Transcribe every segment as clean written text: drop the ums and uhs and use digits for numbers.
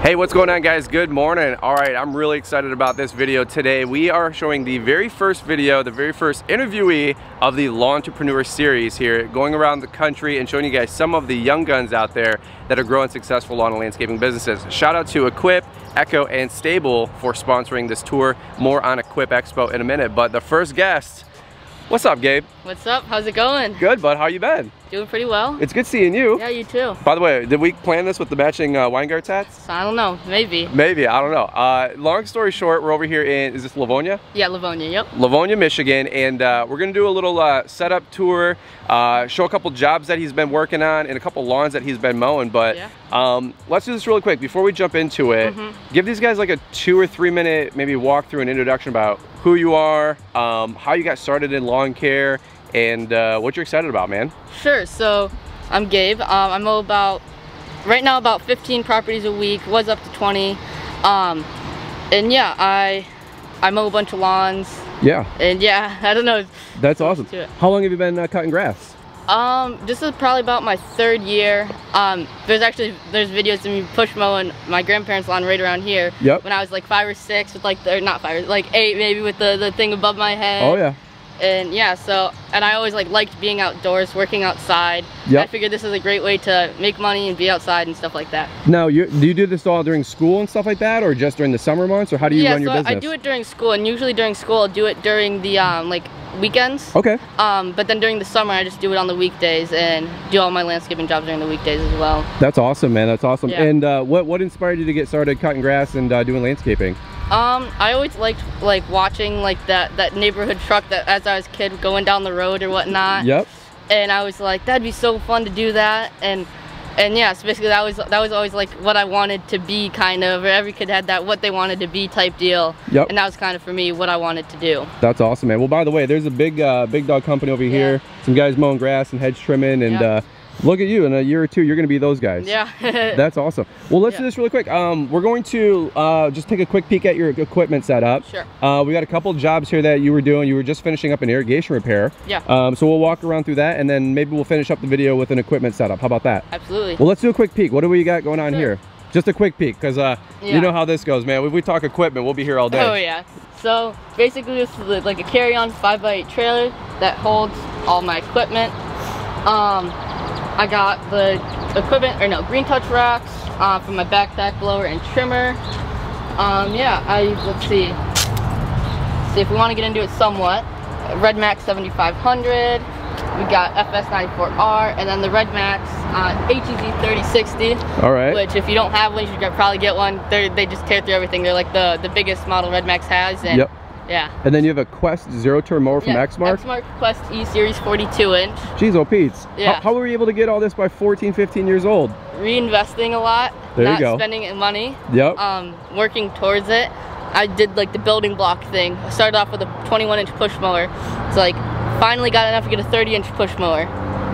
Hey, what's going on, guys? Good morning. All right, I'm really excited about this video today. We are showing the very first video, the very first interviewee of the Lawntrepreneur series here, going around the country and showing you guys some of the young guns out there that are growing successful lawn and landscaping businesses. Shout out to Equip, Echo, and Stable for sponsoring this tour. More on Equip Expo in a minute, but the first guest. What's up, Gabe? What's up? How's it going? Good, bud. How you been? Doing pretty well. It's good seeing you. Yeah, you too. By the way, did we plan this with the matching Weingartz hats? I don't know. Maybe. Maybe. I don't know. Long story short, we're over here in, is this Livonia? Yeah, Livonia. Yep. Livonia, Michigan, and we're going to do a little setup tour, show a couple jobs that he's been working on and a couple lawns that he's been mowing, but yeah. Let's do this really quick. Before we jump into it, give these guys like a 2 or 3 minute maybe walk through an introduction about who you are, how you got started in lawn care, and what you're excited about, man. Sure, so I'm Gabe. I mow right now about 15 properties a week, was up to 20. And yeah, I mow a bunch of lawns. Yeah. And yeah, I don't know. That's awesome. How long have you been cutting grass? This is probably about my third year. There's videos of me push mowing my grandparents' lawn right around here. Yep. When I was like 5 or 6 with like, or not 5, like 8 maybe, with the thing above my head. Oh yeah. And yeah, so, and I always liked being outdoors, working outside. Yep. I figured this is a great way to make money and be outside and stuff like that. Now, do you do this all during school and stuff like that, or just during the summer months, or how do you run your business? I do it during school, and usually during school I'll do it during the weekends. Okay. But then during the summer I just do it on the weekdays and do all my landscaping jobs during the weekdays as well. That's awesome, man. That's awesome. Yeah. And what inspired you to get started cutting grass and doing landscaping? I always liked watching that neighborhood truck that as I was a kid going down the road or whatnot. Yep. And I was like, that'd be so fun to do that. And yeah, so basically that was always like what I wanted to be, kind of, or every kid had that what they wanted to be type deal. Yep. And that was kind of for me what I wanted to do. That's awesome, man. Well, by the way, there's a big big dog company over here. Yeah. Some guys mowing grass and hedge trimming, and look at you, in a year or two you're gonna be those guys. Yeah. That's awesome. Well, let's do this really quick. We're going to just take a quick peek at your equipment setup. Sure. We got a couple jobs here that you were doing. You were just finishing up an irrigation repair. Yeah. So we'll walk around through that, and then maybe we'll finish up the video with an equipment setup. How about that? Absolutely. Well, let's do a quick peek. What do we got going on here? Just a quick peek, because you know how this goes, man. If we talk equipment, we'll be here all day. Oh yeah. So basically this is like a carry-on 5x8 trailer that holds all my equipment. I got the equipment, Green Touch Rocks for my backpack blower and trimmer. Let's see if we want to get into it somewhat. Red Max 7500, we got FS94R, and then the Red Max HEZ 3060. All right. Which, if you don't have one, you should probably get one. They just tear through everything. They're like the biggest model Red Max has. And yep. Yeah. And then you have a Quest zero-turn mower from Exmark? Exmark Quest E-Series 42-inch. Jeez, oh Pete's. Yeah. How were you able to get all this by 14, 15 years old? Reinvesting a lot. There you go. Not spending money. Yep. Working towards it. I did like the building block thing. I started off with a 21-inch push mower. So finally got enough to get a 30-inch push mower.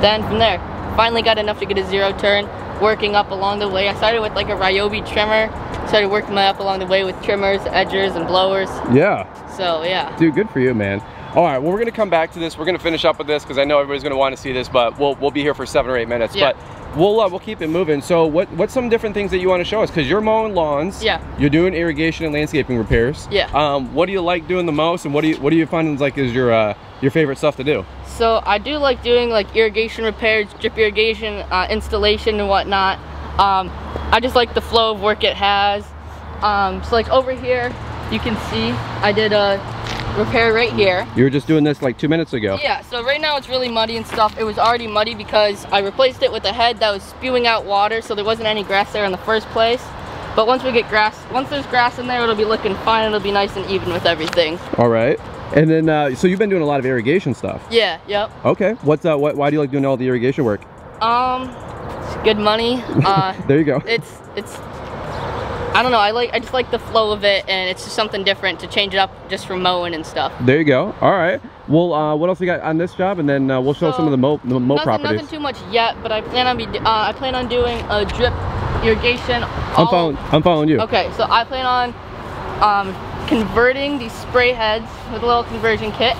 Then from there, finally got enough to get a zero-turn. Working up along the way. I started with a Ryobi trimmer. Started working up along the way with trimmers, edgers, and blowers. Yeah. So, yeah. Dude, good for you, man. All right, well, we're going to come back to this. We're going to finish up with this because I know everybody's going to want to see this, but we'll be here for 7 or 8 minutes. Yeah. But we'll keep it moving. So what's some different things that you want to show us? Because you're mowing lawns. Yeah. You're doing irrigation and landscaping repairs. Yeah. What do you like doing the most, and what do you find is your favorite stuff to do? So I do like doing irrigation repairs, drip irrigation, installation and whatnot. I just like the flow of work it has. So over here, you can see I did a repair right here. You were just doing this 2 minutes ago. Yeah, so right now it's really muddy and stuff. It was already muddy because I replaced it with a head that was spewing out water, so there wasn't any grass there in the first place. But once there's grass in there, it'll be looking fine. It'll be nice and even with everything. All right. And then, so you've been doing a lot of irrigation stuff. Yeah, yep. Okay, why do you like doing all the irrigation work? It's good money. There you go. It's I don't know, I just like the flow of it, and it's just something different to change it up just from mowing and stuff. There you go, all right. Well, what else we got on this job, and then we'll show some of the mow properties. Nothing too much yet, but I plan on doing a drip irrigation. I'm following you. Okay, so I plan on converting these spray heads with a little conversion kit,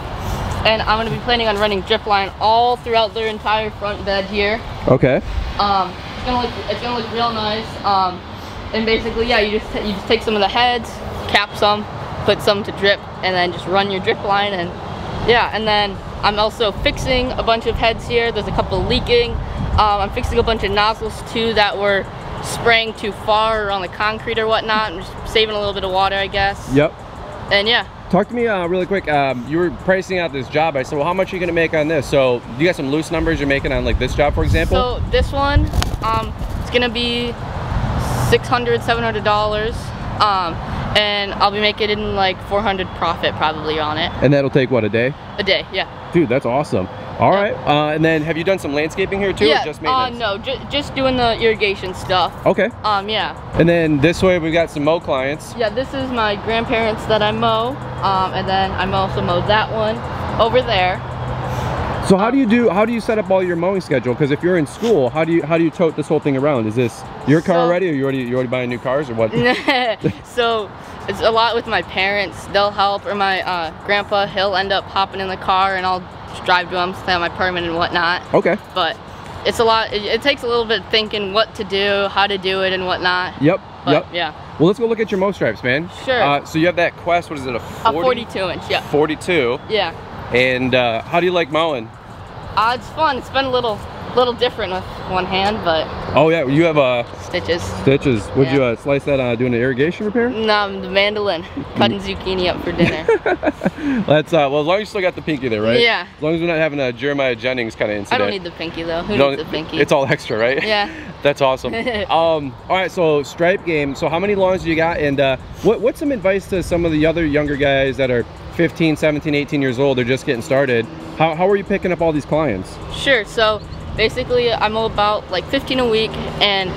and I'm going to be planning on running drip line all throughout their entire front bed here. Okay. It's going to look real nice. And basically, yeah, you just take some of the heads, cap some, put some to drip, and then just run your drip line. And yeah, and then I'm also fixing a bunch of heads here. There's a couple leaking. I'm fixing a bunch of nozzles too that were spraying too far or on the concrete or whatnot. I'm just saving a little bit of water, I guess. Yep. And yeah. Talk to me really quick. You were pricing out this job. I said, well, how much are you gonna make on this? So you got some loose numbers you're making on like this job, for example? So this one, it's gonna be $600, $700. And I'll be making like 400 profit probably on it. And that'll take what, a day? A day, yeah. Dude, that's awesome. All right, and then have you done some landscaping here too, or just maintenance? No, just doing the irrigation stuff. Okay. Yeah. And then this way we got some mow clients. Yeah, this is my grandparents that I mow, and then I also mowed that one over there. So how do you set up all your mowing schedule? Because if you're in school, how do you tote this whole thing around? Is this your car already, or you already buying new cars, or what? So it's a lot with my parents. They'll help, or my grandpa. He'll end up hopping in the car, and I'll drive to them, stamp my permit and whatnot. Okay. But it's a lot. It takes a little bit of thinking what to do, how to do it, and whatnot. Yep. But, yep. Yeah. Well, let's go look at your mow stripes, man. Sure. So you have that Quest. What is it? A 42-inch. Yeah. 42. Yeah. And how do you like mowing? It's fun. It's been a little different with one hand, but. Oh yeah, you have stitches. Stitches. Would you slice that doing an irrigation repair? No, the mandolin. Cutting zucchini up for dinner. That's well, as long as you still got the pinky there, right? Yeah. As long as we're not having a Jeremiah Jennings kind of incident. I don't need the pinky though. Who needs the pinky? It's all extra, right? Yeah. That's awesome. All right, so stripe game. So how many lawns do you got? And what's some advice to some of the other younger guys that are 15, 17, 18 years old? They're just getting started. How are you picking up all these clients? Sure. So. Basically, I'm about like 15 a week, and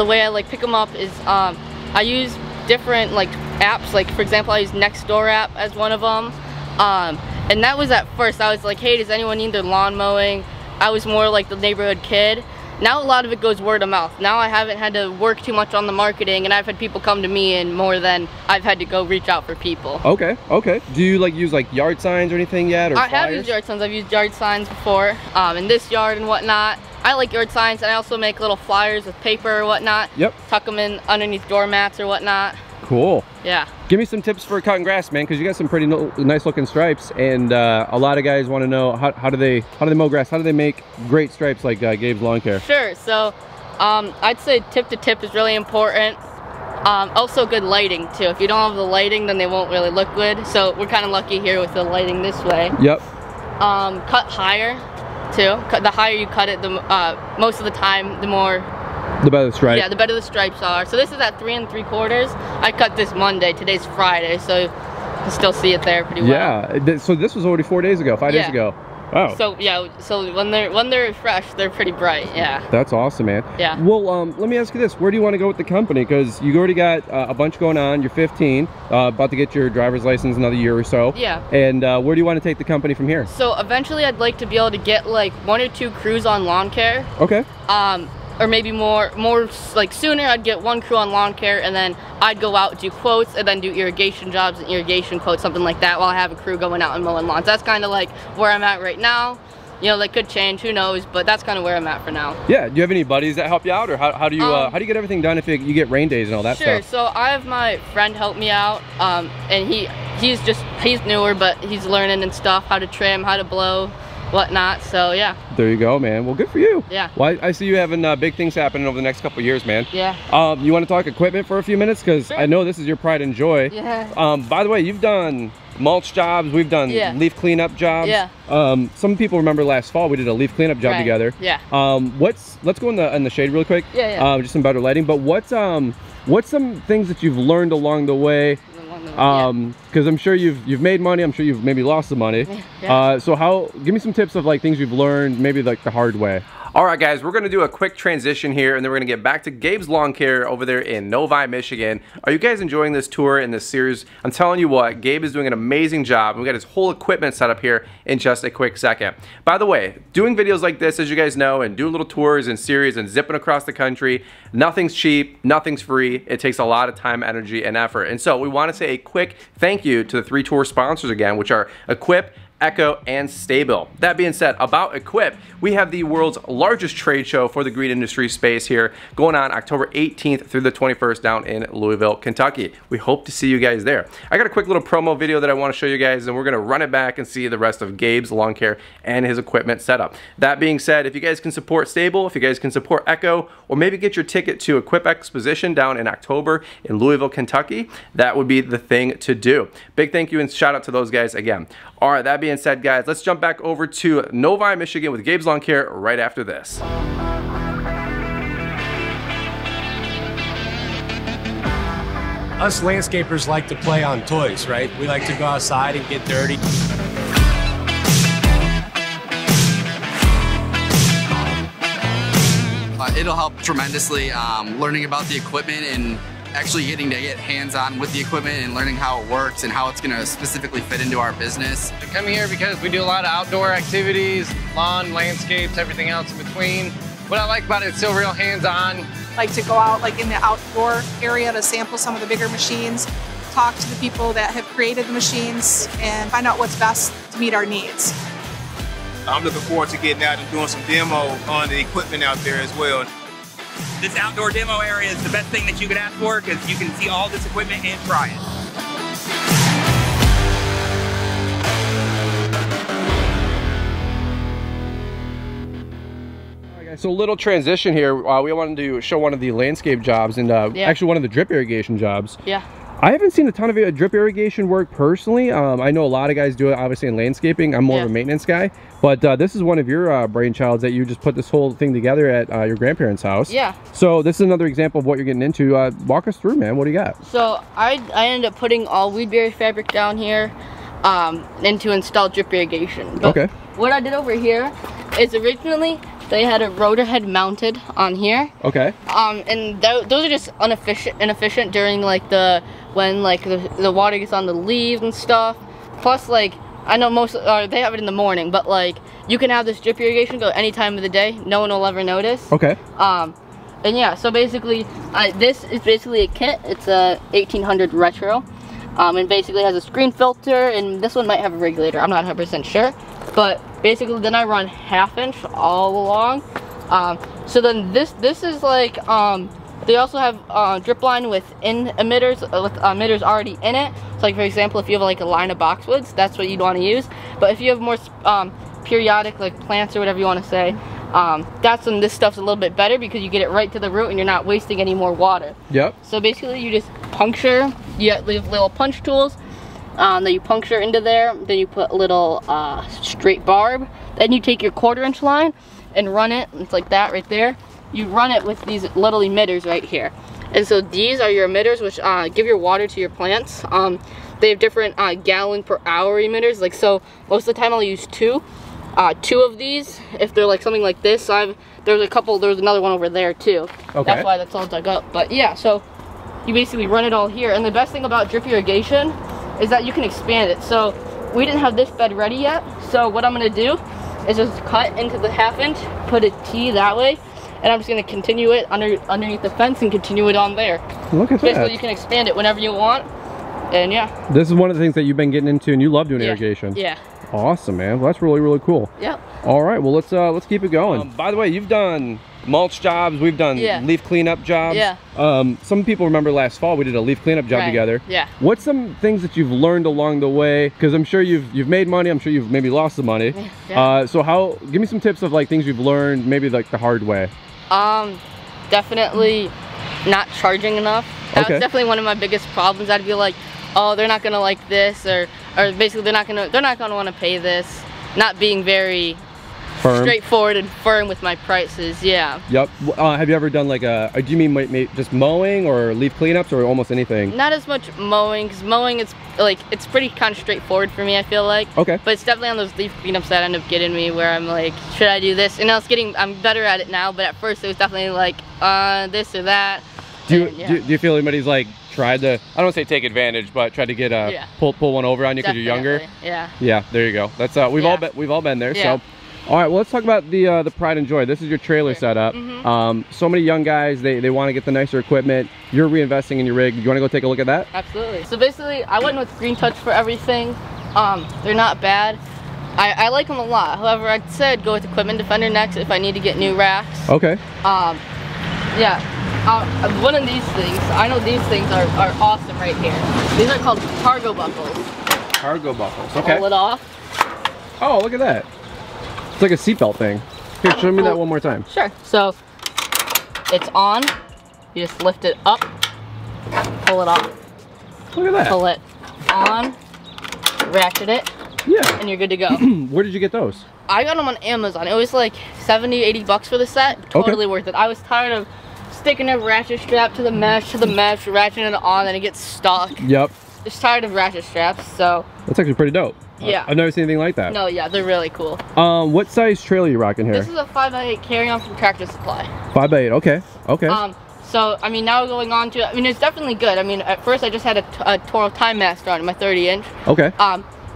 the way I like pick them up is I use different like apps. Like for example, I use Nextdoor app as one of them, and that was at first. I was like, hey, does anyone need their lawn mowing? I was more like the neighborhood kid. Now a lot of it goes word of mouth. Now I haven't had to work too much on the marketing, and I've had people come to me, and more than I've had to go reach out for people. Okay, okay. Do you like use like yard signs or anything yet, or flyers? I have used yard signs. I've used yard signs before, in this yard and whatnot. I like yard signs, and I also make little flyers with paper or whatnot. Yep. Tuck them in underneath doormats or whatnot. Cool. Yeah. Give me some tips for cutting grass, man, because you got some pretty nice looking stripes, and a lot of guys want to know how do they mow grass? How do they make great stripes like Gabe's Lawn Care? Sure. So I'd say tip to tip is really important. Also good lighting too. If you don't have the lighting, then they won't really look good. So we're kind of lucky here with the lighting this way. Yep. Cut higher too. The higher you cut it, the most of the time, the more. The better the stripes. Yeah, the better the stripes are. So this is at 3 3/4. I cut this Monday. Today's Friday, so you can still see it there pretty well. Yeah. So this was already 4 days ago, 5 days ago. Wow. So yeah. So when they're fresh, they're pretty bright. Yeah. That's awesome, man. Yeah. Well, let me ask you this: where do you want to go with the company? Because you already got a bunch going on. You're 15, about to get your driver's license another year or so. Yeah. And where do you want to take the company from here? So eventually, I'd like to be able to get like 1 or 2 crews on lawn care. Okay. Or maybe more like sooner, I'd get 1 crew on lawn care, and then I'd go out, do quotes, and then do irrigation jobs and irrigation quotes, something like that, while I have a crew going out and mowing lawns. That's kind of like where I'm at right now. You know, that could change, who knows, but that's kind of where I'm at for now. Yeah, do you have any buddies that help you out, or how do you get everything done if you get rain days and all that stuff? Sure, so I have my friend help me out, and he's newer, but he's learning and stuff, how to trim, how to blow, whatnot, so yeah. There you go, man. Well, good for you. Yeah. Well, I see you having big things happening over the next couple years, man. Yeah. You want to talk equipment for a few minutes? Because sure. I know this is your pride and joy. Yeah. By the way, you've done mulch jobs. We've done leaf cleanup jobs. Yeah. Some people remember last fall we did a leaf cleanup job together. Yeah. Let's go in the shade real quick. Yeah, yeah. Just some better lighting. But what's some things that you've learned along the way? Because I'm sure you've made money, I'm sure you've maybe lost some money. Yeah. So give me some tips of like things you've learned, maybe like the hard way. All right, guys, we're gonna do a quick transition here, and then we're gonna get back to Gabe's Lawn Care over there in Novi, Michigan. Are you guys enjoying this tour and this series? I'm telling you what, Gabe is doing an amazing job. We got his whole equipment set up here in just a quick second. By the way, doing videos like this, as you guys know, and doing little tours and series and zipping across the country, nothing's cheap, nothing's free. It takes a lot of time, energy, and effort. And so we wanna say a quick thank you to the 3 tour sponsors again, which are Equip, Echo, and STA-BIL. That being said, about Equip, we have the world's largest trade show for the green industry space here going on October 18th through the 21st down in Louisville, Kentucky. We hope to see you guys there. I got a quick little promo video that I want to show you guys, and we're going to run it back and see the rest of Gabe's Lawn Care and his equipment setup. That being said, if you guys can support STA-BIL, if you guys can support Echo, or maybe get your ticket to Equip Exposition down in October in Louisville, Kentucky, that would be the thing to do. Big thank you and shout out to those guys again. All right, that being said, guys, let's jump back over to Novi, Michigan with Gabe's Lawn Care right after this. Us landscapers like to play on toys, right? We like to go outside and get dirty. It'll help tremendously learning about the equipment and actually getting to get hands-on with the equipment and learning how it works and how it's going to specifically fit into our business. I come here because we do a lot of outdoor activities, lawn, landscapes, everything else in between. What I like about it, it's still real hands-on. Like to go out like in the outdoor area to sample some of the bigger machines, talk to the people that have created the machines, and find out what's best to meet our needs. I'm looking forward to getting out and doing some demo on the equipment out there as well. This outdoor demo area is the best thing that you could ask for because you can see all this equipment and try it. All right, guys, so a little transition here. We wanted to show one of the landscape jobs and actually one of the drip irrigation jobs. Yeah. I haven't seen a ton of drip irrigation work personally. I know a lot of guys do it obviously in landscaping. I'm more of a maintenance guy, but this is one of your brainchilds that you just put this whole thing together at your grandparents' house. Yeah. So this is another example of what you're getting into. Walk us through, man. What do you got? So I ended up putting all weedberry fabric down here and to install drip irrigation. But okay. What I did over here is originally they had a rotor head mounted on here. Okay. And those are just inefficient during like when the water gets on the leaves and stuff. Plus, like, I know most, they have it in the morning, but like, you can have this drip irrigation go any time of the day. No one will ever notice. Okay. And yeah, so basically, this is basically a kit. It's a 1800 retro. And basically has a screen filter, and this one might have a regulator. I'm not 100% sure. But basically, then I run 1/2 inch all along. So then this is like, they also have drip line with emitters already in it. So like for example, if you have like a line of boxwoods, that's what you'd want to use. But if you have more periodic like plants or whatever you want to say, that's when this stuff's a little bit better because you get it right to the root and you're not wasting any more water. Yep. So basically you just puncture, you have little punch tools that you puncture into there. Then you put a little straight barb. Then you take your 1/4 inch line and run it. It's like that right there. You run it with these little emitters right here. And so these are your emitters which give your water to your plants. They have different gallon per hour emitters. Like so most of the time I'll use two of these if they're like something like this. There's another one over there too. Okay. That's why that's all dug up. But yeah, so you basically run it all here. And the best thing about drip irrigation is that you can expand it. So we didn't have this bed ready yet. So what I'm gonna do is just cut into the 1/2 inch, put a T that way. And I'm just going to continue it underneath the fence and continue it on there. Look at that. Basically, you can expand it whenever you want. And yeah. This is one of the things that you've been getting into and you love doing irrigation. Yeah. Awesome, man. Well, that's really, really cool. Yep. All right. Well, let's keep it going. By the way, you've done mulch jobs. We've done leaf cleanup jobs. Yeah. Some people remember last fall we did a leaf cleanup job together. Yeah. What's some things that you've learned along the way? Because I'm sure you've made money. I'm sure you've maybe lost some money. Yeah. So give me some tips of like things you've learned, maybe like the hard way. Definitely not charging enough. That was definitely one of my biggest problems. I'd be like, oh, they're not gonna like this, or basically they're not gonna want to pay this. Not being very straightforward and firm with my prices. Yeah. Yep. Have you ever done like do you mean just mowing or leaf cleanups or almost anything? Not as much mowing, because mowing is like it's pretty kind of straightforward for me, I feel like. Okay. But it's definitely on those leaf cleanups that end up getting me where I'm like, should I do this? And now I'm better at it now, but at first it was definitely like this or that. Do you feel anybody's like tried to, I don't want to say take advantage, but tried to get a pull one over on you because you're younger? Yeah. Yeah. There you go. That's we've all been there. Yeah. So. All right, well, let's talk about the pride and joy. This is your trailer setup. So many young guys, they want to get the nicer equipment. You're reinvesting in your rig. You want to go take a look at that? Absolutely. So basically, I went with Green Touch for everything. They're not bad. I like them a lot. However, I'd say I'd go with Equipment Defender next if I need to get new racks. Okay. Yeah. One of these things, I know these things are awesome right here. These are called cargo buckles. Cargo buckles, okay. Pull it off. Oh, look at that. It's like a seatbelt thing. Here, show me that one more time. Sure. So, it's on. You just lift it up. Pull it off. Look at that. Pull it on. Ratchet it. Yeah. And you're good to go. Where did you get those? I got them on Amazon. It was like 70, 80 bucks for the set. Totally worth it. I was tired of sticking a ratchet strap to the mesh, ratcheting it on, and it gets stuck. Yep. Just tired of ratchet straps, so. That's actually pretty dope. Yeah. I've never seen anything like that. No, yeah, they're really cool. What size trailer are you rocking here? This is a 5x8 carry-on from Tractor Supply. 5x8, okay, okay. So, I mean, now going on to, I mean, it's definitely good. I mean, at first I just had a Toro Time Master on it, my 30-inch. Okay.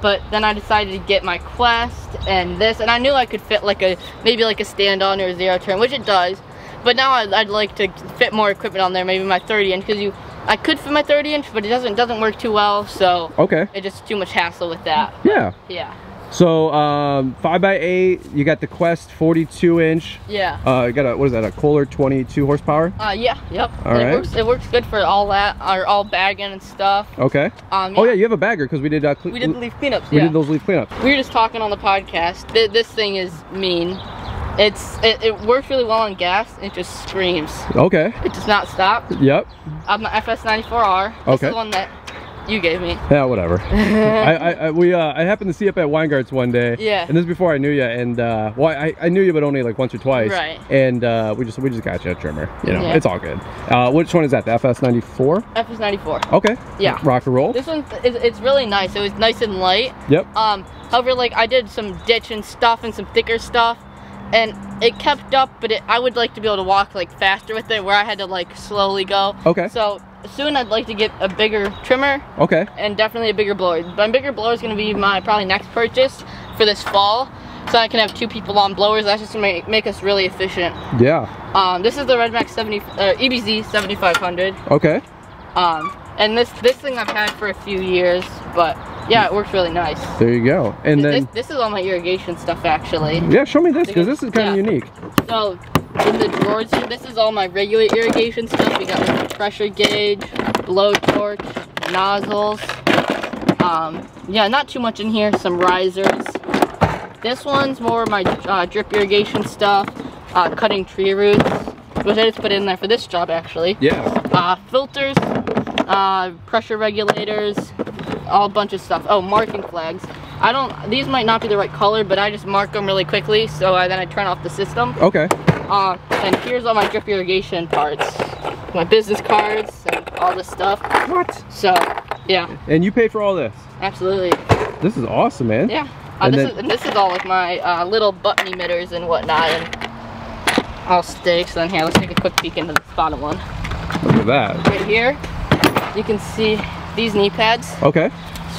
But then I decided to get my Quest and this, and I knew I could fit like a, maybe like a stand-on or a zero-turn, which it does. But now I'd like to fit more equipment on there, maybe my 30-inch, because you, I could fit my 30-inch, but it doesn't work too well, so okay. It's just too much hassle with that. Yeah. Yeah. So 5x8, you got the Quest 42-inch. Yeah. You got a, what is that, a Kohler 22 horsepower? Yeah. Yep. All right. It works good for all that, or all bagging and stuff. Okay. Yeah. Oh yeah, you have a bagger because we did. We did leaf cleanups. We did those leaf cleanups. We were just talking on the podcast. This thing is mean. It works really well on gas, and it just screams. Okay. It does not stop. Yep. My FS94R. Okay. That's the one that you gave me. Yeah, whatever. I happened to see up at Weingartz one day. Yeah. And this is before I knew you, and well, I knew you, but only like once or twice. Right. And we just got you a trimmer. You know, it's all good. Which one is that? The FS94? FS94. Okay. Yeah. Rock and roll. This one, it's really nice. It was nice and light. Yep. However, like I did some ditching stuff and some thicker stuff. And it kept up, but I would like to be able to walk like faster with it, where I had to like slowly go. Okay. So soon I'd like to get a bigger trimmer. Okay. And definitely a bigger blower. My bigger blower is going to be my probably next purchase for this fall, so I can have two people on blowers. That's just going to make us really efficient. Yeah. This is the Red Max EBZ 7500. Okay. And this thing I've had for a few years, but. Yeah, it works really nice. There you go. And then this is all my irrigation stuff, actually. Yeah, show me this, because this is kind of unique. So, in the drawers here, this is all my regular irrigation stuff. We got like, pressure gauge, blowtorch, nozzles. Yeah, not too much in here. Some risers. This one's more my drip irrigation stuff. Cutting tree roots, which I just put in there for this job, actually. Yeah. Filters, pressure regulators. All bunch of stuff. Oh, marking flags. I don't, these might not be the right color, but I just mark them really quickly, so then I turn off the system. Okay. And here's all my drip irrigation parts. My business cards and all this stuff. What? So, yeah. And you pay for all this? Absolutely. This is awesome, man. Yeah. And this is all like my little button emitters and whatnot, and all sticks. And here, let's take a quick peek into the bottom one. Look at that. Right here, you can see these knee pads. Okay.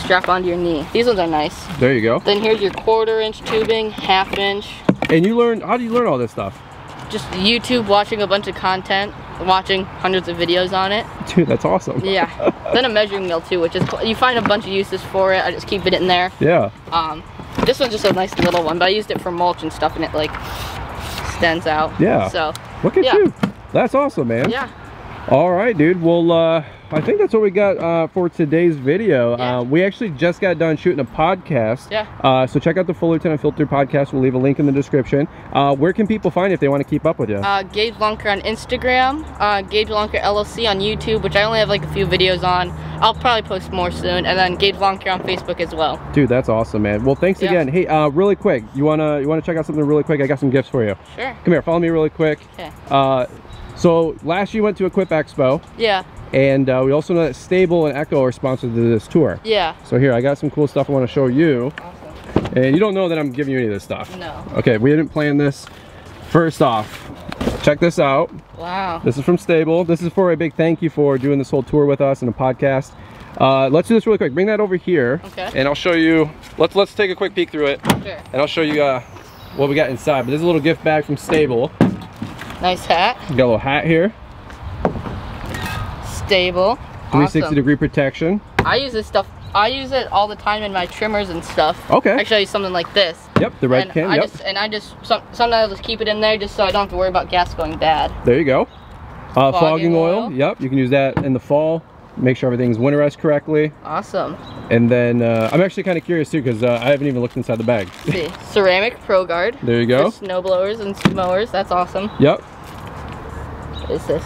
Strap onto your knee. These ones are nice. There you go. Then here's your 1/4-inch tubing, 1/2-inch. And you learn, how do you learn all this stuff? Just YouTube, watching a bunch of content, watching hundreds of videos on it. Dude, that's awesome. Yeah. Then a measuring wheel too, which is, you find a bunch of uses for it. I just keep it in there. Yeah. This one's just a nice little one, but I used it for mulch and stuff, and it like extends out. Yeah. So. Look at you. That's awesome, man. Yeah. All right, dude. Well, I think that's what we got for today's video. Yeah. We actually just got done shooting a podcast. Yeah. So check out the Fullerton Filter podcast. We'll leave a link in the description. Where can people find you if they want to keep up with you? Gabe Lonnecker on Instagram. Gabe Lonnecker LLC on YouTube, which I only have like a few videos on. I'll probably post more soon. And then Gabe Lonnecker on Facebook as well. Dude, that's awesome, man. Well, thanks again. Hey, really quick. You wanna check out something really quick? I got some gifts for you. Sure. Come here. Follow me really quick. Okay. So last year we went to Equip Expo. Yeah. And we also know that Stable and Echo are sponsored to this tour. Yeah. So here, I got some cool stuff I want to show you. Awesome. And you don't know that I'm giving you any of this stuff. No. Okay, we didn't plan this. First off, check this out. Wow. This is from Stable. This is for a big thank you for doing this whole tour with us and the podcast. Let's do this really quick. Bring that over here. Okay. And I'll show you. Let's take a quick peek through it. Sure. And I'll show you what we got inside. But this is a little gift bag from Stable. Nice hat. Got a little hat here. Stable. 360 degree protection. I use this stuff I use it all the time in my trimmers and stuff. Okay. Actually, I use something like this. Yep, the red can. Yep. And I just sometimes I'll just keep it in there just so I don't have to worry about gas going bad. There you go. Fogging oil. Yep, you can use that in the fall. Make sure everything's winterized correctly. Awesome. And then I'm actually kind of curious too because I haven't even looked inside the bag. See, Ceramic Pro Guard. There you go. For snow blowers and mowers. That's awesome. Yep. What is this?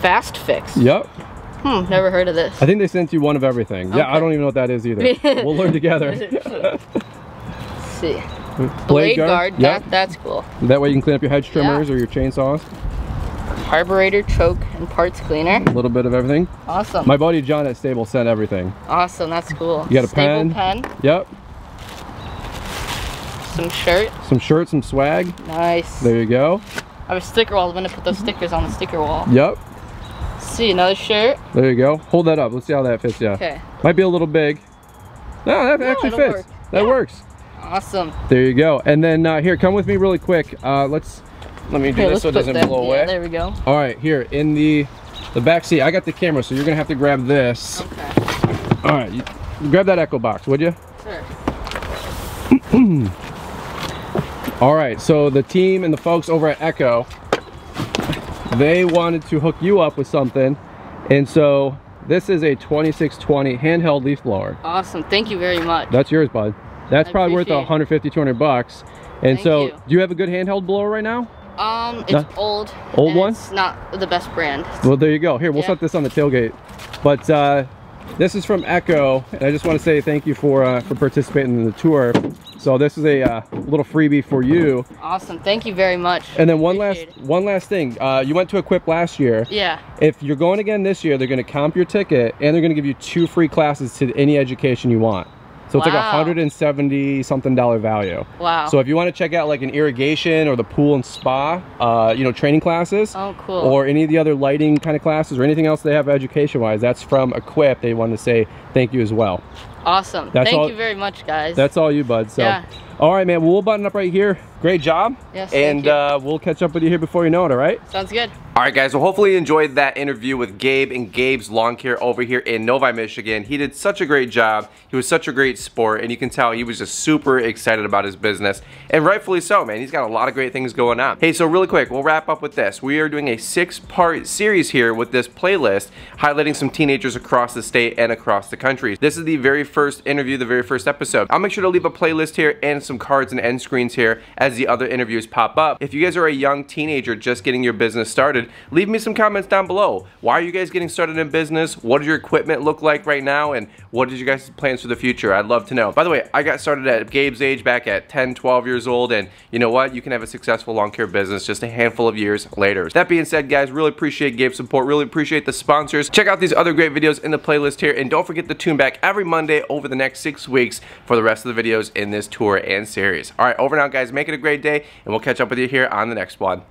Fast Fix. Yep. Hmm, never heard of this. I think they sent you one of everything. Okay. Yeah, I don't even know what that is either. We'll learn together. Let's see. Blade guard. Yep. That's cool. That way you can clean up your hedge trimmers or your chainsaws. Carburetor, choke, and parts cleaner. A little bit of everything. Awesome. My buddy John at Stable sent everything. Awesome, that's cool. You got a pen. Yep. Some shirt. Some shirt, some swag. Nice. There you go. I have a sticker wall. I'm going to put those stickers on the sticker wall. Yep. See, another shirt. There you go. Hold that up. Let's see how that fits. Yeah. Okay. Might be a little big. No, that actually fits. Work. That works. Awesome. There you go. And then here, come with me really quick. Let me do this so it doesn't blow away. There we go. All right, here in the back seat. I got the camera, so you're gonna have to grab this. Okay. All right, you grab that Echo box, would you? Sure. All right. So the team and the folks over at Echo, they wanted to hook you up with something, and so this is a 2620 handheld leaf blower. Awesome. Thank you very much. That's yours, bud. That's probably worth 150, 200 bucks. And so, do you have a good handheld blower right now? It's old. Old one? It's not the best brand. Well, there you go. Here, we'll set this on the tailgate. But this is from Echo, and I just want to say thank you for participating in the tour. So this is a little freebie for you. Awesome. Thank you very much. And then one last thing. You went to Equip last year. Yeah. If you're going again this year, they're going to comp your ticket, and they're going to give you 2 free classes to any education you want. So it's like $170-something value. Wow. So if you want to check out like an irrigation or the pool and spa, you know, training classes. Oh, cool. Or any of the other lighting kind of classes or anything else they have education-wise, that's from Equip. They want to say thank you as well. Awesome. Thank you very much, guys. That's all you, bud. So, yeah. All right, man. Well, we'll button up right here. Great job. Yes, and we'll catch up with you here before you know it, all right? Sounds good. All right, guys, well, hopefully you enjoyed that interview with Gabe and Gabe's Lawn Care over here in Novi, Michigan. He did such a great job. He was such a great sport, and you can tell he was just super excited about his business, and rightfully so, man. He's got a lot of great things going on. Hey, so really quick, we'll wrap up with this. We are doing a 6-part series here with this playlist, highlighting some teenagers across the state and across the country. This is the very first interview, the very first episode. I'll make sure to leave a playlist here and some cards and end screens here as the other interviews pop up. If you guys are a young teenager just getting your business started, leave me some comments down below. Why are you guys getting started in business? What does your equipment look like right now? And what is your guys' plans for the future? I'd love to know. By the way, I got started at Gabe's age back at 10, 12 years old. And you know what? You can have a successful lawn care business just a handful of years later. That being said, guys, really appreciate Gabe's support. Really appreciate the sponsors. Check out these other great videos in the playlist here. And don't forget to tune back every Monday over the next 6 weeks for the rest of the videos in this tour and series. All right, over now, guys. Make it a great day. And we'll catch up with you here on the next one.